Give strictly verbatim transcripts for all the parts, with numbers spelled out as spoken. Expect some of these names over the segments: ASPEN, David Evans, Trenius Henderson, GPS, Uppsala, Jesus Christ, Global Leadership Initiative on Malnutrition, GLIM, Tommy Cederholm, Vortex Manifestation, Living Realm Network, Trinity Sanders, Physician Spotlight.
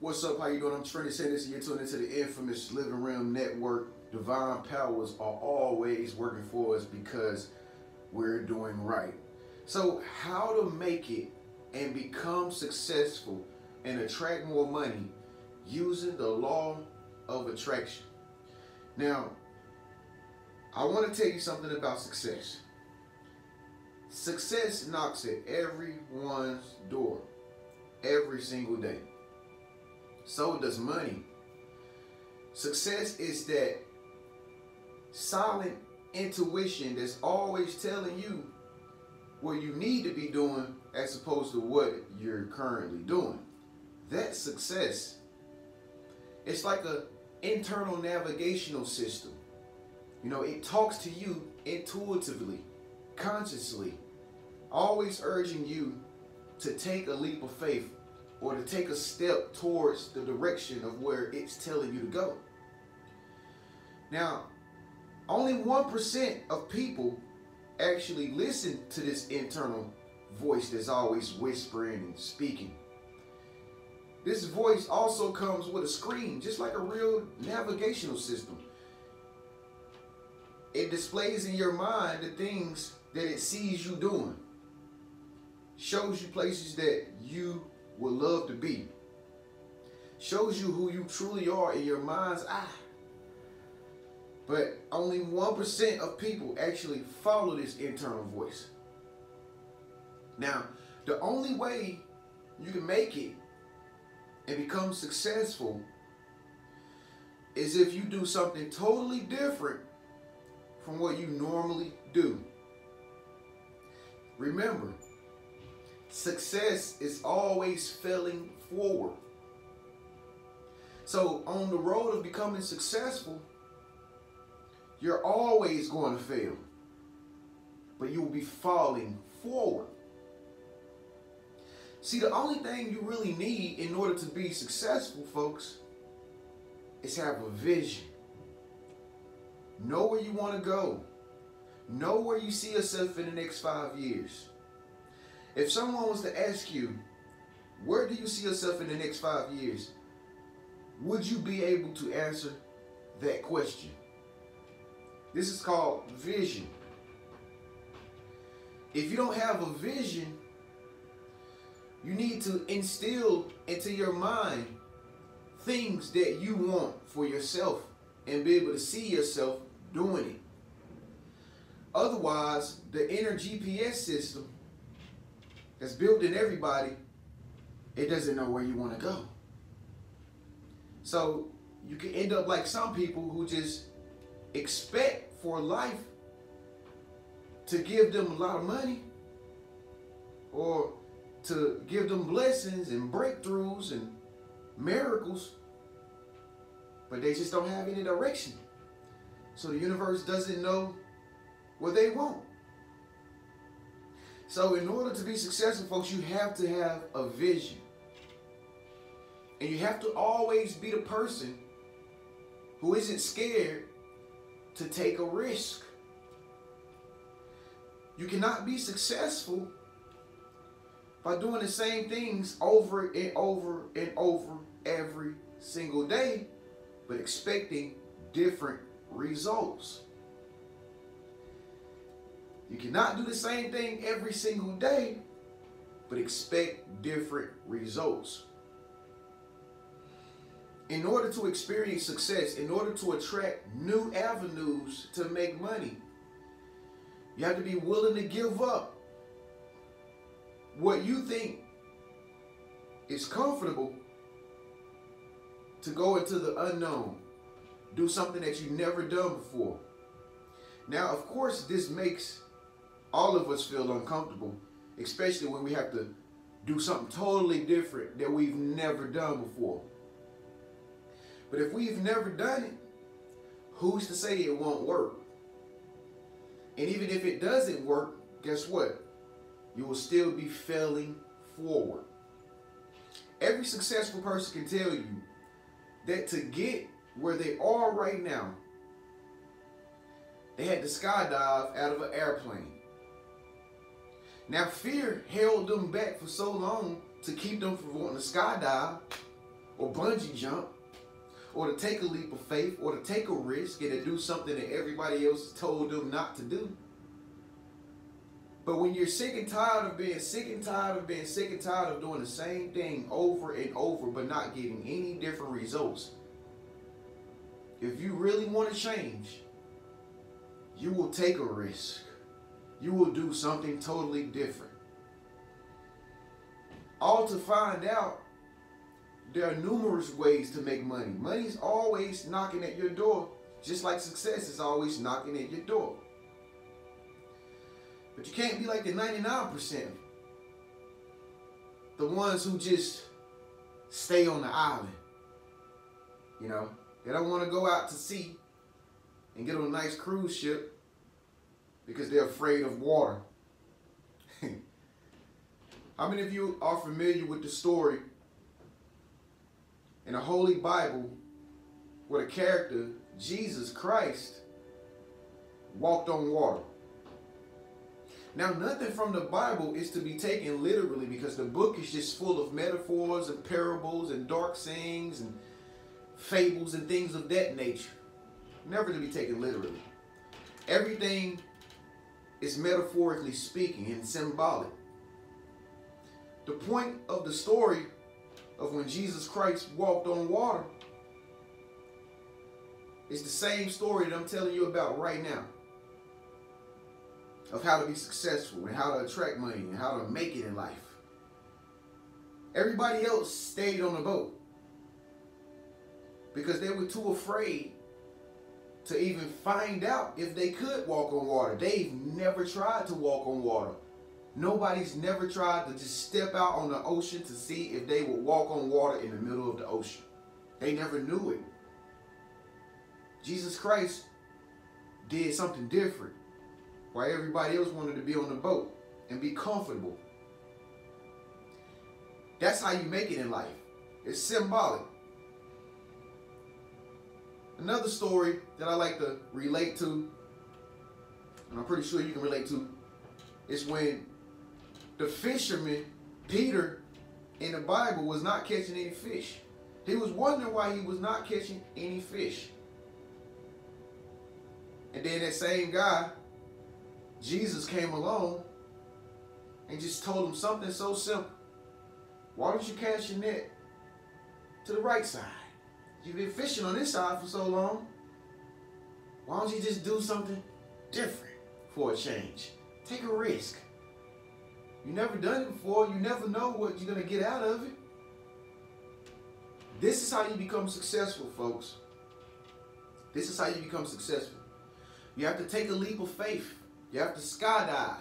What's up, how you doing? I'm Trinity Sanders and you're tuned into the infamous Living Realm Network. Divine powers are always working for us because we're doing right. So how to make it and become successful and attract more money using the law of attraction. Now, I want to tell you something about success. Success knocks at everyone's door every single day. So does money. Success is that silent intuition that's always telling you what you need to be doing as opposed to what you're currently doing. That's success. It's like an internal navigational system. You know, it talks to you intuitively, consciously, always urging you to take a leap of faith or to take a step towards the direction of where it's telling you to go. Now, only one percent of people actually listen to this internal voice that's always whispering and speaking. This voice also comes with a screen, just like a real navigational system. It displays in your mind the things that it sees you doing, shows you places that you would love to be, shows you who you truly are in your mind's eye. But only one percent of people actually follow this internal voice. Now, the only way you can make it and become successful is if you do something totally different from what you normally do. Remember, success is always failing forward. So on the road of becoming successful, you're always going to fail, but you will be falling forward. See, the only thing you really need in order to be successful, folks, is have a vision. Know where you want to go. Know where you see yourself in the next five years. If someone was to ask you, where do you see yourself in the next five years? Would you be able to answer that question? This is called vision. If you don't have a vision, you need to instill into your mind things that you want for yourself and be able to see yourself doing it. Otherwise, the inner G P S system that's built in everybody, it doesn't know where you want to go. So you can end up like some people who just expect for life to give them a lot of money or to give them blessings and breakthroughs and miracles, but they just don't have any direction. So the universe doesn't know what they want. So in order to be successful, folks, you have to have a vision. And you have to always be the person who isn't scared to take a risk. You cannot be successful by doing the same things over and over and over every single day, but expecting different results. You cannot do the same thing every single day, but expect different results. In order to experience success, in order to attract new avenues to make money, you have to be willing to give up what you think is comfortable to go into the unknown, do something that you've never done before. Now, of course, this makes all of us feel uncomfortable, especially when we have to do something totally different that we've never done before. But if we've never done it, who's to say it won't work? And even if it doesn't work, guess what? You will still be failing forward. Every successful person can tell you that to get where they are right now, they had to skydive out of an airplane. Now, fear held them back for so long to keep them from wanting to skydive or bungee jump, or to take a leap of faith, or to take a risk and to do something that everybody else told them not to do. But when you're sick and tired of being sick and tired of being sick and tired of doing the same thing over and over but not getting any different results, if you really want to change, you will take a risk. You will do something totally different. All to find out, there are numerous ways to make money. Money's always knocking at your door, just like success is always knocking at your door. But you can't be like the ninety-nine percent. The ones who just stay on the island. You know, they don't want to go out to sea and get on a nice cruise ship because they're afraid of water. How many of you are familiar with the story in the Holy Bible where the character Jesus Christ walked on water? Now, nothing from the Bible is to be taken literally because the book is just full of metaphors and parables and dark sayings and fables and things of that nature. Never to be taken literally. Everything is metaphorically speaking and symbolic. The point of the story of when Jesus Christ walked on water is the same story that I'm telling you about right now, of how to be successful and how to attract money and how to make it in life. Everybody else stayed on the boat because they were too afraid to even find out if they could walk on water. They've never tried to walk on water. Nobody's never tried to just step out on the ocean to see if they would walk on water in the middle of the ocean. They never knew it. Jesus Christ did something different, while everybody else wanted to be on the boat and be comfortable. That's how you make it in life. It's symbolic. Another story that I like to relate to, and I'm pretty sure you can relate to, is when the fisherman, Peter, in the Bible was not catching any fish. He was wondering why he was not catching any fish. And then that same guy, Jesus, came along and just told him something so simple. Why don't you cast your net to the right side? You've been fishing on this side for so long. Why don't you just do something different for a change? Take a risk. You've never done it before. You never know what you're going to get out of it. This is how you become successful, folks. This is how you become successful. You have to take a leap of faith. You have to skydive.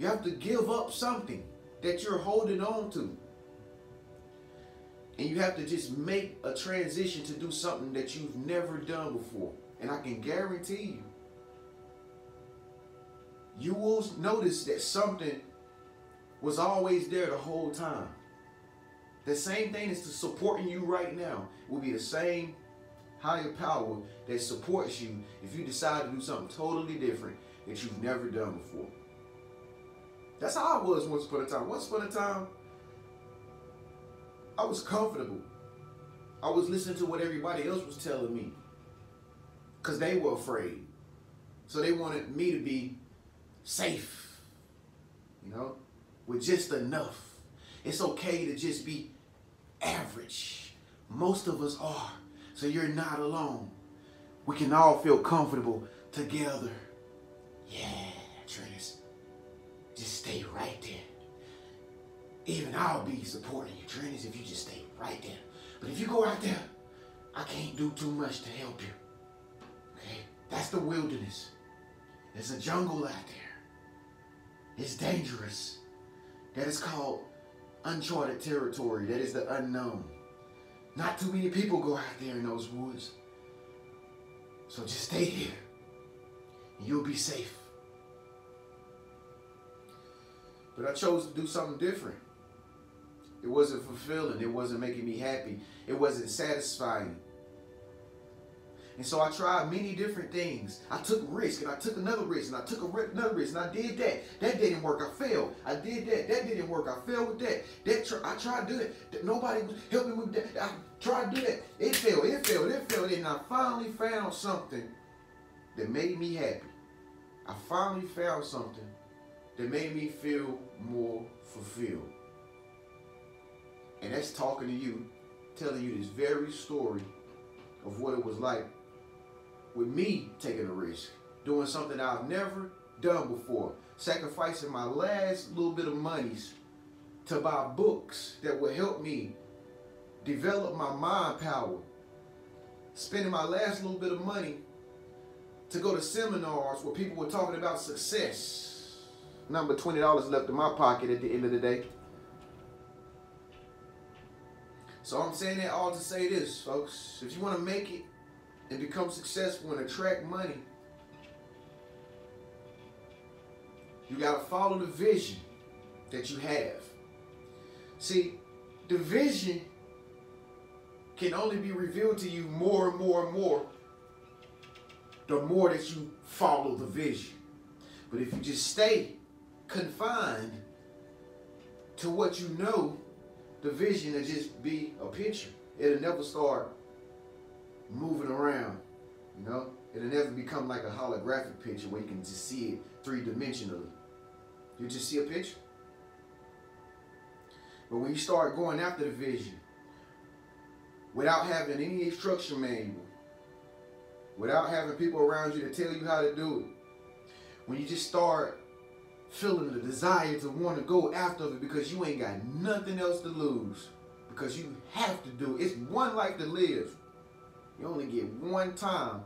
You have to give up something that you're holding on to. And you have to just make a transition to do something that you've never done before. And I can guarantee you, you will notice that something was always there the whole time. The same thing that's supporting you right now will be the same higher power that supports you if you decide to do something totally different that you've never done before. That's how I was once upon a time. Once upon a time, I was comfortable. I was listening to what everybody else was telling me because they were afraid. So they wanted me to be safe, you know, with just enough. It's okay to just be average. Most of us are, so you're not alone. We can all feel comfortable together. Yeah, Trenius, just stay right there. Even I'll be supporting you, Trenius, if you just stay right there. But if you go out there, I can't do too much to help you. Okay? That's the wilderness. There's a jungle out there. It's dangerous. That is called uncharted territory. That is the unknown. Not too many people go out there in those woods. So just stay here. You'll be safe. But I chose to do something different. It wasn't fulfilling. It wasn't making me happy. It wasn't satisfying. And so I tried many different things. I took risk, and I took another risk, and I took another risk, and I did that. That didn't work. I failed. I did that. That didn't work. I failed with that. That tr I tried to do it. Nobody helped me with that. I tried to do that. It failed. It failed. It failed. And I finally found something that made me happy. I finally found something that made me feel more fulfilled. And that's talking to you, telling you this very story of what it was like with me taking a risk, doing something I've never done before, sacrificing my last little bit of monies to buy books that would help me develop my mind power, spending my last little bit of money to go to seminars where people were talking about success. Number twenty dollars left in my pocket at the end of the day. So I'm saying that all to say this, folks. If you want to make it and become successful and attract money, you got to follow the vision that you have. See, the vision can only be revealed to you more and more and more the more that you follow the vision. But if you just stay confined to what you know, the vision will just be a picture. It'll never start moving around, you know? It'll never become like a holographic picture where you can just see it three-dimensionally. You just see a picture. But when you start going after the vision, without having any instruction manual, without having people around you to tell you how to do it, when you just start feeling the desire to want to go after it because you ain't got nothing else to lose, because you have to do it. It's one life to live. You only get one time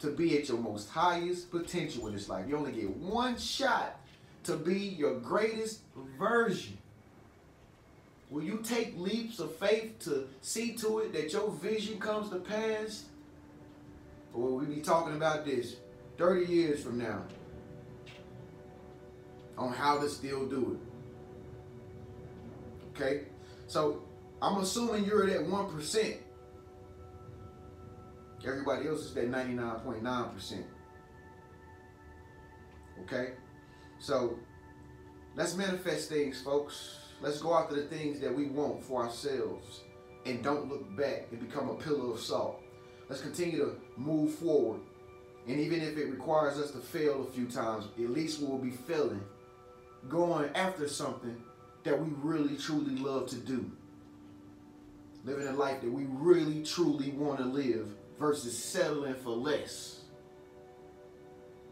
to be at your most highest potential in this life. You only get one shot to be your greatest version. Will you take leaps of faith to see to it that your vision comes to pass? Or will we be talking about this thirty years from now on how to still do it? Okay? So I'm assuming you're at one percent. Everybody else is at ninety-nine point nine percent. Okay? So let's manifest things, folks. Let's go after the things that we want for ourselves and don't look back and become a pillar of salt. Let's continue to move forward. And even if it requires us to fail a few times, at least we'll be failing, going after something that we really, truly love to do. Living a life that we really, truly want to live versus settling for less.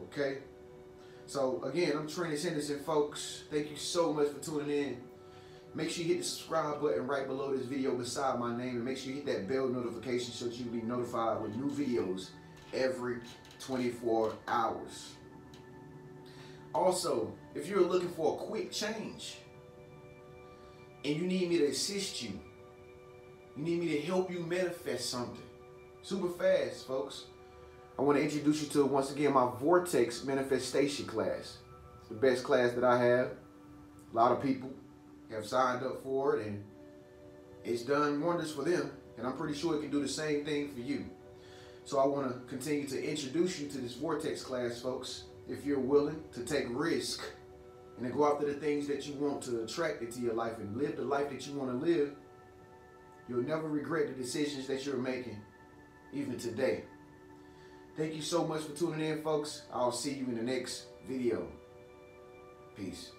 Okay? So, again, I'm Trenius Henderson, folks. Thank you so much for tuning in. Make sure you hit the subscribe button right below this video beside my name, and make sure you hit that bell notification so that you'll be notified with new videos every twenty-four hours. Also, if you're looking for a quick change and you need me to assist you, you need me to help you manifest something super fast, folks, I want to introduce you to, once again, my Vortex Manifestation class. It's the best class that I have. A lot of people have signed up for it, and it's done wonders for them, and I'm pretty sure it can do the same thing for you. So I want to continue to introduce you to this Vortex class, folks, if you're willing to take risk and to go after the things that you want to attract into your life and live the life that you want to live. You'll never regret the decisions that you're making, even today. Thank you so much for tuning in, folks. I'll see you in the next video. Peace.